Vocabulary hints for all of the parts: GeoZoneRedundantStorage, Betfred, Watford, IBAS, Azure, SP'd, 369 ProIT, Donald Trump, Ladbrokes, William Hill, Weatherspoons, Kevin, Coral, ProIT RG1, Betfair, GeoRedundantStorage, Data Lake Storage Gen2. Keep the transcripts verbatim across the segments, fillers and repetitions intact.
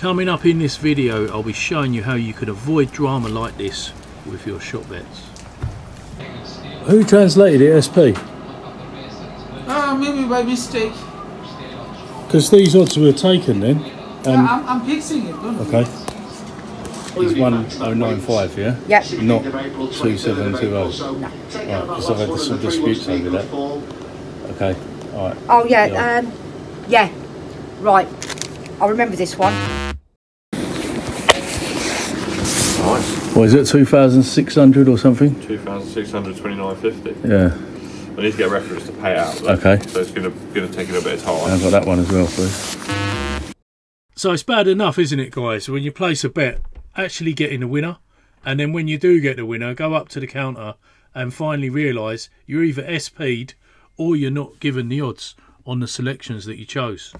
Coming up in this video, I'll be showing you how you could avoid drama like this with your shop bets. Who translated it, S P? Ah, uh, maybe by mistake. Because these odds were taken then. Um, yeah, I'm, I'm fixing it. Don't okay. It's one oh nine five, yeah? Yeah. Not two seven two oh. No. Right, because I've had some disputes over that. Okay, alright. Oh, yeah, yeah. Um, yeah. Right. I remember this one. Nice. What is it, two thousand six hundred or something? two thousand six hundred twenty-nine fifty. Yeah. I need to get a reference to pay out. Though. Okay. So it's going to take a little bit of time. I've got that one as well, please. So it's bad enough, isn't it, guys? When you place a bet, actually getting a winner, and then when you do get the winner, go up to the counter and finally realise you're either S P'd or you're not given the odds on the selections that you chose.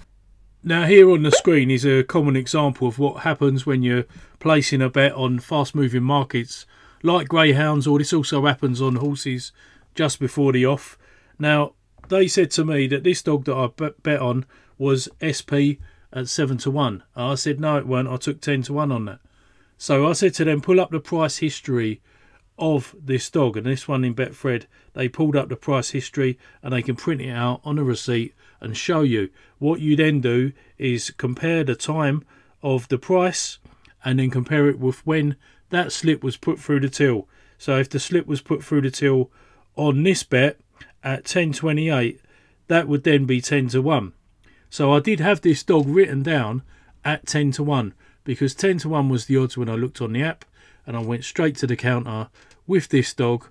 Now here on the screen is a common example of what happens when you're placing a bet on fast moving markets like greyhounds, or this also happens on horses just before the off. Now they said to me that this dog that I bet on was S P at seven to one. I said no it weren't, I took ten to one on that. So I said to them pull up the price history of this dog, and this one in Betfred they pulled up the price history and they can print it out on a receipt and show you. What you then do is compare the time of the price and then compare it with when that slip was put through the till. So if the slip was put through the till on this bet at ten twenty-eight, that would then be ten to one. So I did have this dog written down at ten to one because ten to one was the odds when I looked on the app, and I went straight to the counter with this dog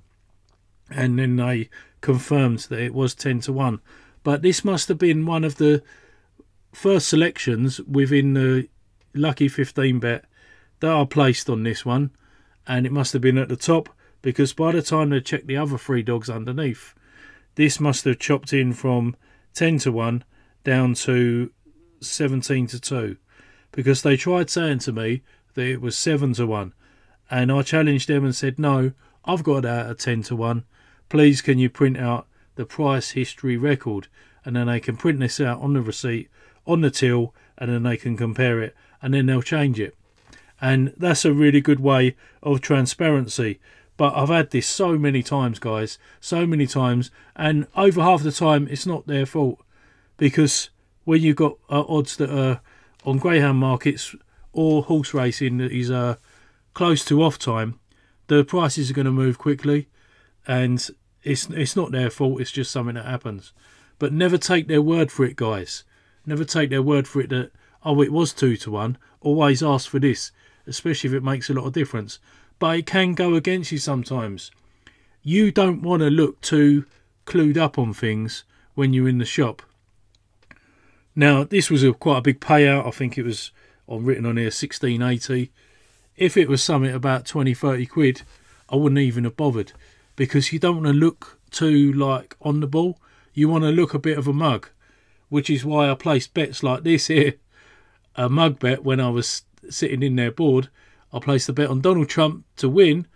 and then they confirmed that it was ten to one. But this must have been one of the first selections within the lucky fifteen bet that I placed on this one, and it must have been at the top because by the time they checked the other three dogs underneath, this must have chopped in from ten to one down to seventeen to two because they tried saying to me that it was seven to one, and I challenged them and said no, I've got out at ten to one, please can you print out the price history record, and then they can print this out on the receipt on the till and then they can compare it and then they'll change it. And that's a really good way of transparency, but I've had this so many times guys, so many times, and over half the time it's not their fault because when you've got uh, odds that are on greyhound markets or horse racing that is uh, close to off time, the prices are going to move quickly and It's, it's not their fault, it's just something that happens. But never take their word for it, guys. Never take their word for it that, oh, it was two to one. Always ask for this, especially if it makes a lot of difference. But it can go against you sometimes. You don't want to look too clued up on things when you're in the shop. Now, this was a quite a big payout. I think it was on written on here, sixteen eighty. If it was something about twenty, thirty quid, I wouldn't even have bothered, because you don't want to look too like on the ball. You want to look a bit of a mug, which is why I placed bets like this here. A mug bet when I was sitting in their board, I placed the bet on Donald Trump to win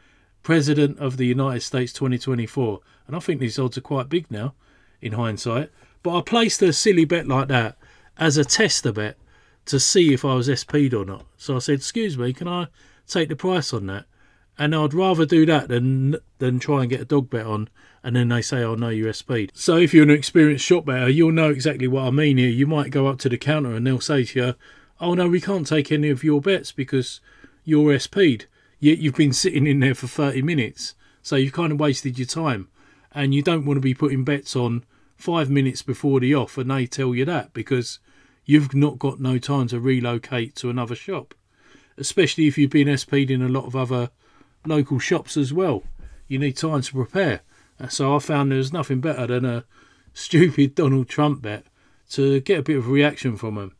President of the United States twenty twenty-four. And I think these odds are quite big now in hindsight. But I placed a silly bet like that as a tester bet to see if I was S P'd or not. So I said, excuse me, can I take the price on that? And I'd rather do that than than try and get a dog bet on and then they say, oh no, you're S P'd. So if you're an experienced shop better, you'll know exactly what I mean here. You might go up to the counter and they'll say to you, oh no, we can't take any of your bets because you're S P'd. Yet you've been sitting in there for thirty minutes. So you've kind of wasted your time. And you don't want to be putting bets on five minutes before the off and they tell you that because you've not got no time to relocate to another shop. Especially if you've been S P'd in a lot of other local shops as well. You need time to prepare. So I found there's nothing better than a stupid Donald Trump bet to get a bit of reaction from them.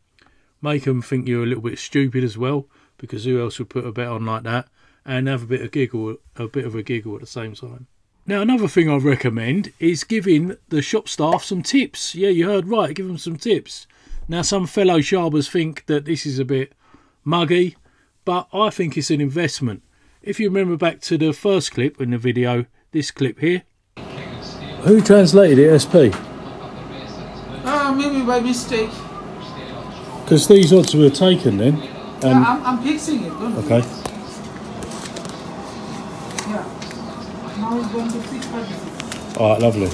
Make them think you're a little bit stupid as well, because who else would put a bet on like that, and have a bit of giggle, a bit of a giggle at the same time. Now another thing I recommend is giving the shop staff some tips. Yeah, you heard right, give them some tips. Now some fellow sharpers think that this is a bit muggy, but I think it's an investment. If you remember back to the first clip in the video, this clip here. Who translated it, S P? Ah, uh, maybe by mistake. Because these odds were taken then. Um, yeah, I'm, I'm fixing it. Don't okay. It. Yeah. Now he's going to fix it. All right, lovely.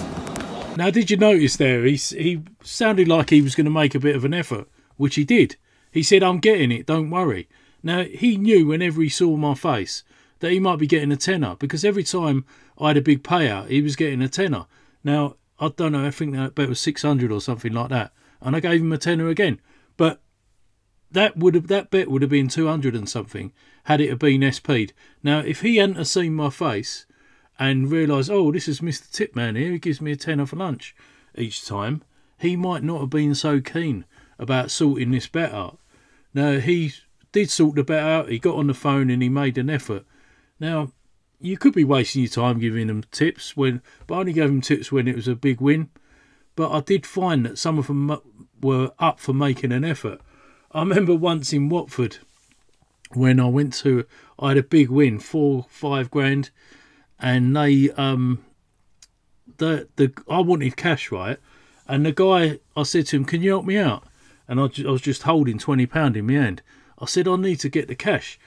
Now, did you notice there? He he sounded like he was going to make a bit of an effort, which he did. He said, "I'm getting it. Don't worry." Now, he knew whenever he saw my face that he might be getting a tenner, because every time I had a big payout, he was getting a tenner. Now, I don't know, I think that bet was six hundred or something like that, and I gave him a tenner again. But that would have, that bet would have been two hundred and something had it been S P'd. Now, if he hadn't have seen my face and realised, oh, this is Mister Tipman here, he gives me a tenner for lunch each time, he might not have been so keen about sorting this bet out. Now, he did sort the bet out, he got on the phone and he made an effort. Now, you could be wasting your time giving them tips, when, but I only gave them tips when it was a big win. But I did find that some of them were up for making an effort. I remember once in Watford when I went to, I had a big win, four, five grand, and they, um, the the I wanted cash, right? And the guy, I said to him, "Can you help me out?" And I, I was just holding twenty pounds in my hand. I said, "I need to get the cash."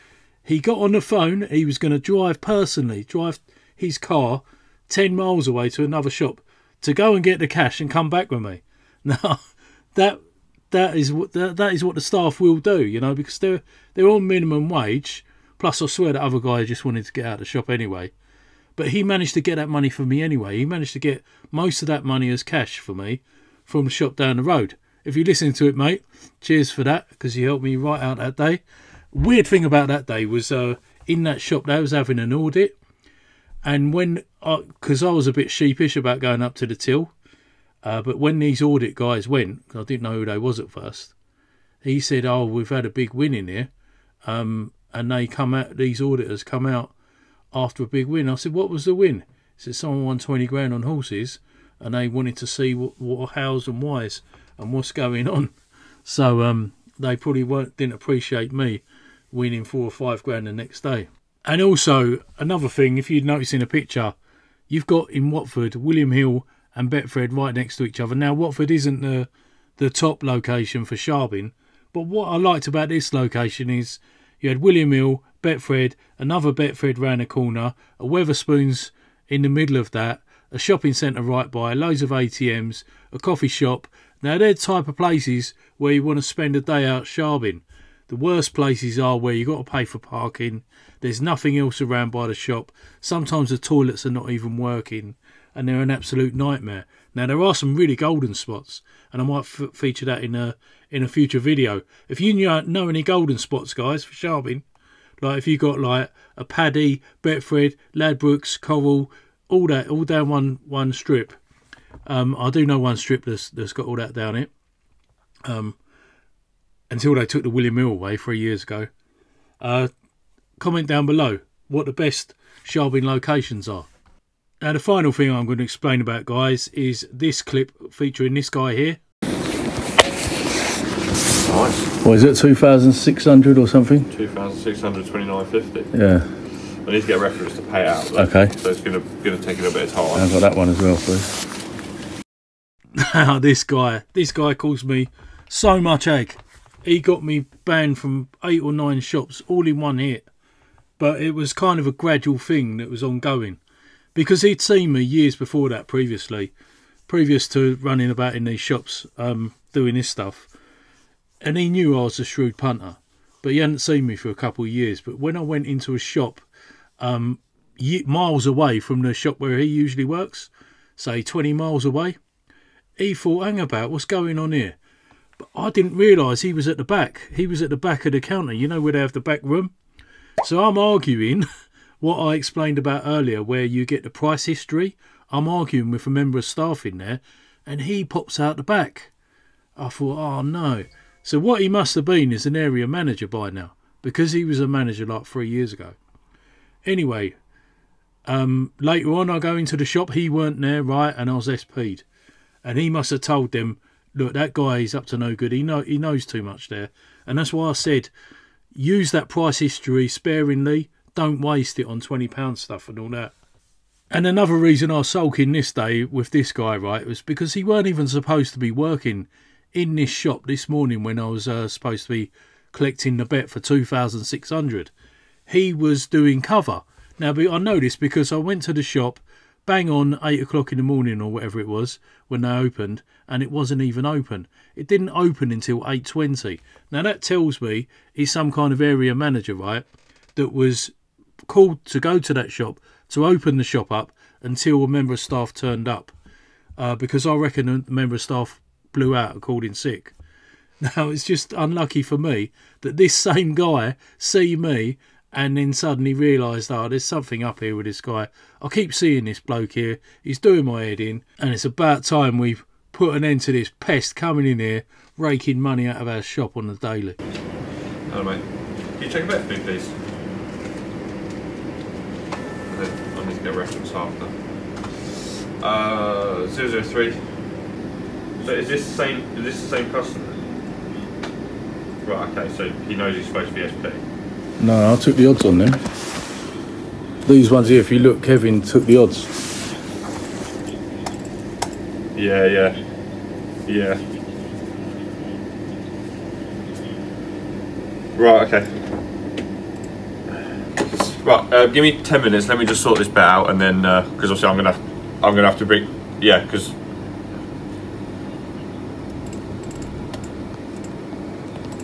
He got on the phone, he was going to drive personally, drive his car ten miles away to another shop to go and get the cash and come back with me. Now, that that is what that, that is what the staff will do, you know, because they're, they're on minimum wage. Plus, I swear the other guy just wanted to get out of the shop anyway. But he managed to get that money for me anyway. He managed to get most of that money as cash for me from the shop down the road. If you listen to it, mate, cheers for that, because you helped me right out that day. Weird thing about that day was uh, in that shop they was having an audit, and when I, because I was a bit sheepish about going up to the till, uh, but when these audit guys went, cause I didn't know who they was at first, he said, "Oh, we've had a big win in here," um, and they come out, these auditors come out after a big win. I said, "What was the win?" He said, "Someone won twenty grand on horses, and they wanted to see what, what hows and whys and what's going on." So um, they probably weren't didn't appreciate me winning four or five grand the next day. And also, another thing, if you'd notice in a picture, you've got in Watford, William Hill and Betfred right next to each other. Now, Watford isn't the, the top location for sharping, but what I liked about this location is you had William Hill, Betfred, another Betfred round the corner, a Weatherspoons in the middle of that, a shopping centre right by, loads of A T Ms, a coffee shop. Now, they're the type of places where you want to spend a day out sharping. The worst places are where you've got to pay for parking, there's nothing else around by the shop, sometimes the toilets are not even working, and they're an absolute nightmare. Now, there are some really golden spots, and I might f feature that in a in a future video. If you know, know any golden spots, guys, for sharping, like if you got like a Paddy, Betfred, Ladbrokes, Coral, all that, all down one one strip. Um, I do know one strip that's, that's got all that down it. Um, until they took the William Hill away three years ago. Uh, comment down below what the best sharping locations are. Now, the final thing I'm going to explain about, guys, is this clip featuring this guy here. Nice. What is it, two thousand six hundred or something? two thousand six hundred twenty-nine fifty. Yeah. I need to get a reference to pay out. Though. Okay. So it's going to, going to take a little bit of time. I've got that one as well, please. Now, this guy, this guy calls me so much egg. He got me banned from eight or nine shops all in one hit. But it was kind of a gradual thing that was ongoing, because he'd seen me years before that previously, previous to running about in these shops um, doing this stuff. And he knew I was a shrewd punter, but he hadn't seen me for a couple of years. But when I went into a shop um, miles away from the shop where he usually works, say twenty miles away, he thought, hang about, what's going on here? But I didn't realise he was at the back. He was at the back of the counter, you know, where they have the back room. So I'm arguing what I explained about earlier, where you get the price history. I'm arguing with a member of staff in there, and he pops out the back. I thought, oh no. So what he must have been is an area manager by now, because he was a manager like three years ago. Anyway, um, later on I go into the shop. He weren't there, right, and I was S P'd. And he must have told them, look, that guy is up to no good. He know he knows too much there. And that's why I said, use that price history sparingly. Don't waste it on twenty pound stuff and all that. And another reason I was sulking this day with this guy, right, was because he weren't even supposed to be working in this shop this morning when I was uh, supposed to be collecting the bet for two thousand six hundred. He was doing cover. Now, I know this because I went to the shop bang on eight o'clock in the morning or whatever it was when they opened, and it wasn't even open. It didn't open until eight twenty. Now, that tells me he's some kind of area manager, right, that was called to go to that shop to open the shop up until a member of staff turned up, uh, because I reckon the member of staff blew out and called in sick. Now, it's just unlucky for me that this same guy see me and then suddenly realised, oh, there's something up here with this guy. I keep seeing this bloke here. He's doing my head in. And it's about time we've put an end to this pest coming in here, raking money out of our shop on the daily. Hello, mate. Can you check a bet for me, please? I need to get a reference after. Uh, zero zero three. So is this the same, is this the same customer? Right, okay, so he knows he's supposed to be S P. No, I took the odds on them. These ones here, if you look, Kevin took the odds. Yeah, yeah. Yeah. Right, okay. Right, uh, give me ten minutes, let me just sort this bit out, and then, because uh, obviously I'm going to I'm gonna have to bring, yeah, because...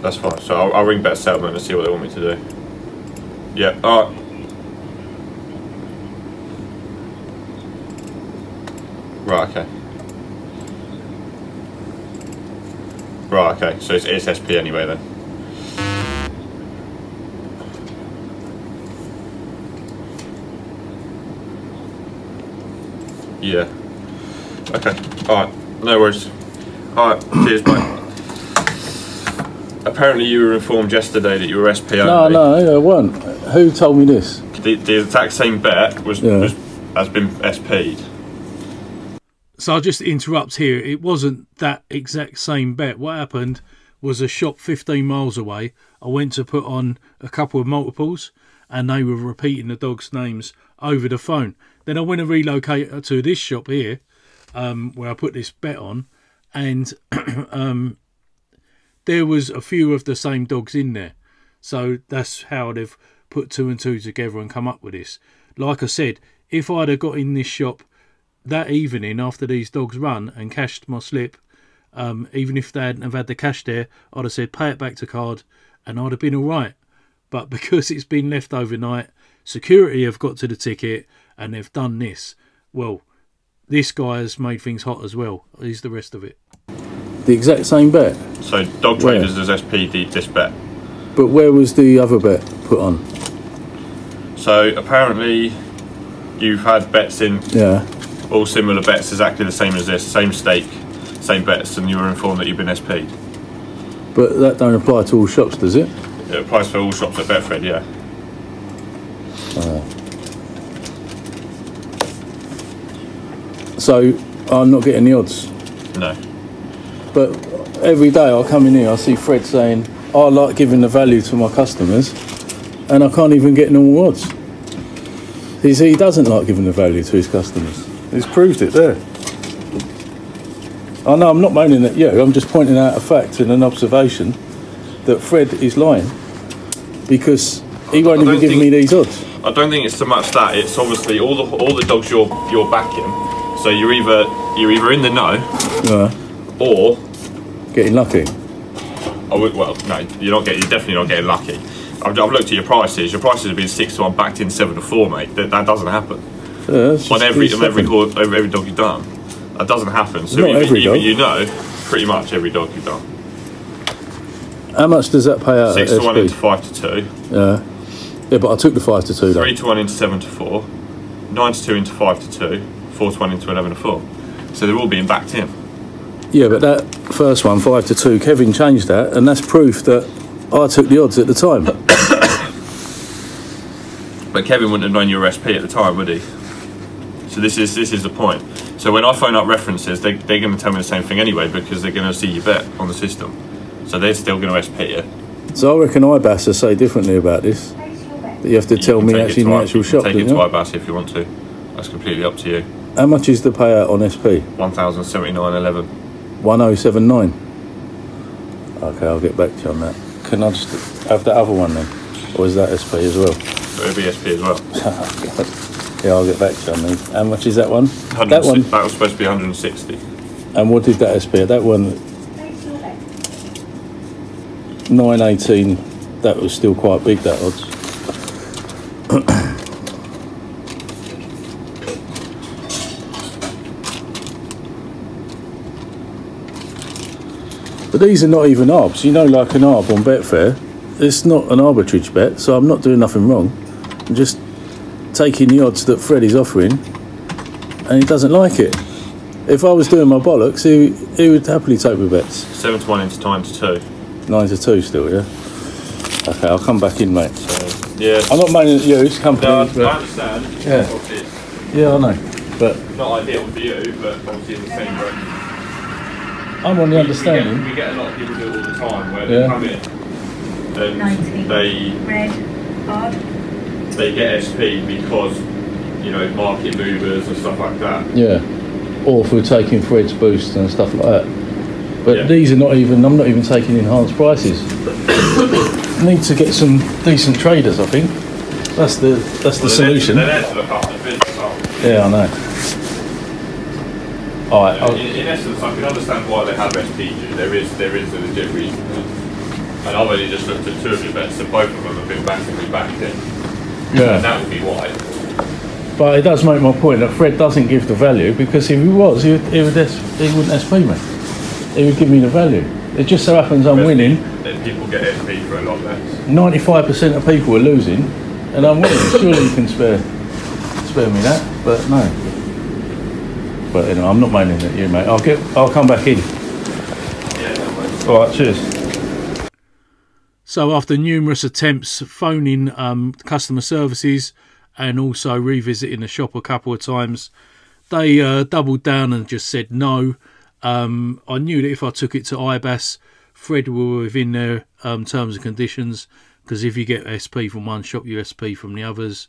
That's fine, so I'll, I'll ring Bet Settlement and see what they want me to do. Yeah, alright. Right, okay. Right, okay, so it's, it's S P anyway then. Yeah. Okay, alright, no worries. Alright, cheers, bye. Apparently you were informed yesterday that you were S P only. No, no, I weren't. Who told me this? The, the exact same bet was, yeah. was has been S P'd. So I'll just interrupt here. It wasn't that exact same bet. What happened was a shop fifteen miles away. I went to put on a couple of multiples and they were repeating the dogs' names over the phone. Then I went and relocated to this shop here um, where I put this bet on, and... um, there was a few of the same dogs in there. So that's how they've put two and two together and come up with this. Like I said, if I'd have got in this shop that evening after these dogs run and cashed my slip, um, even if they hadn't have had the cash there, I'd have said pay it back to card and I'd have been all right. But because it's been left overnight, security have got to the ticket and they've done this. Well, this guy has made things hot as well. Here's the rest of it. The exact same bet. So dog traders does S P D this bet. But where was the other bet put on? So apparently you've had bets in, yeah, all similar bets, exactly the same as this, same stake, same bets, and you were informed that you've been S P'd. But that don't apply to all shops, does it? It applies to all shops at Betfred, yeah. Uh, so I'm not getting the odds? No. But every day I come in here, I see Fred saying, I like giving the value to my customers, and I can't even get normal odds. He's, he doesn't like giving the value to his customers. He's proved it there. I know I'm not moaning at you, I'm just pointing out a fact and an observation that Fred is lying, because he won't even give me these odds. I don't think it's so much that, it's obviously all the, all the dogs you're, you're backing, so you're either, you're either in the know, yeah, or getting lucky. I would, well, no, you're not getting. You're definitely not getting lucky. I've, I've looked at your prices. Your prices have been six to one, backed in seven to four, mate. That, that doesn't happen. Yeah, on every on every, horse, every every dog you've done, that doesn't happen. So not even, every even dog. You know, pretty much every dog you've done. How much does that pay out? Six to one into five to two. Yeah, yeah, but I took the five to two. Three though. to one into seven to four. Nine to two into five to two. Four to one into eleven to four. So they're all being backed in. Yeah, but that first one, five to two, Kevin changed that, and that's proof that I took the odds at the time. But Kevin wouldn't have known your S P at the time, would he? So this is this is the point. So when I phone up references, they, they're going to tell me the same thing anyway, because they're going to see your bet on the system. So they're still going to S P you. So I reckon I B A S will say differently about this. That you have to you tell me actually in the actual shop. Take it to I B A S if you want to. That's completely up to you. How much is the payout on S P? One thousand seventy nine eleven. one oh seven nine. Okay, I'll get back to you on that. Can I just have the other one then? Or is that S P as well? It'll be S P as well. Oh, God. Yeah, I'll get back to you on these. How much is that one? That one? That was supposed to be one hundred and sixty. And what did that S P at? That one? nine eighteen. That was still quite big, that odds. But these are not even arbs, you know, like an arb on Betfair. It's not an arbitrage bet, so I'm not doing nothing wrong. I'm just taking the odds that Fred is offering, and he doesn't like it. If I was doing my bollocks, he, he would happily take my bets. seven to one into nine to two. nine to two still, yeah? Okay, I'll come back in, mate. So, yeah. I'm not moaning at you, it's company. No, I understand. Yeah. Yeah, I know. But not ideal for you, but obviously in the same room. I'm on the we, understanding. We get, we get a lot of people do it all the time where yeah. they come in and they, Red, they get S P because, you know, market movers and stuff like that. Yeah, or if we're taking Fred's boost and stuff like that. But yeah. these are not even, I'm not even taking enhanced prices. Need to get some decent traders, I think. That's the, that's well, the they're solution. They're there to look after the business, aren't they? Yeah, I know. All right, in, in essence, I can understand why they have S P G. There is, there is a legit reason. And I've only just looked at two of your bets, and both of them have been massively backed in. Yeah. And that would be why. But it does make my point that Fred doesn't give the value, because if he was, he, would, he, would, he wouldn't S P me. He would give me the value. It just so happens I'm winning. Then people get S P for a lot less. ninety-five percent of people are losing, and I'm winning. Surely you can spare, spare me that, but no. But anyway, I'm not moaning at you, mate. I'll get, I'll come back in. Yeah, no, all right, cheers. So after numerous attempts phoning um, customer services and also revisiting the shop a couple of times, they uh, doubled down and just said no. Um, I knew that if I took it to I B A S, Fred were within their um, terms and conditions, because if you get S P from one shop, you S P from the others.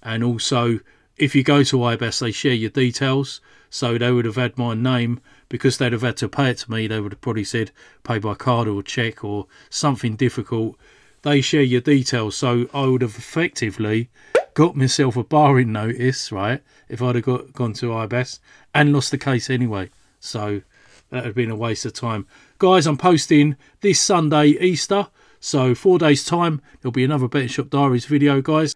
And also, if you go to I B A S, they share your details. So they would have had my name, because they'd have had to pay it to me. They would have probably said pay by card or cheque or something difficult. They share your details, so I would have effectively got myself a barring notice, right, if I'd have got, gone to I B A S, and lost the case anyway. So that would have been a waste of time. Guys, I'm posting this Sunday, Easter, so four days' time, there'll be another Betting Shop Diaries video, guys.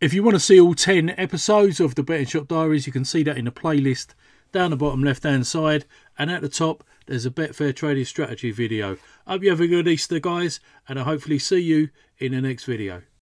If you want to see all ten episodes of the Betting Shop Diaries, you can see that in the playlist down the bottom left hand side, and at the top there's a Betfair trading strategy video. Hope you have a good Easter, guys, and I hopefully see you in the next video.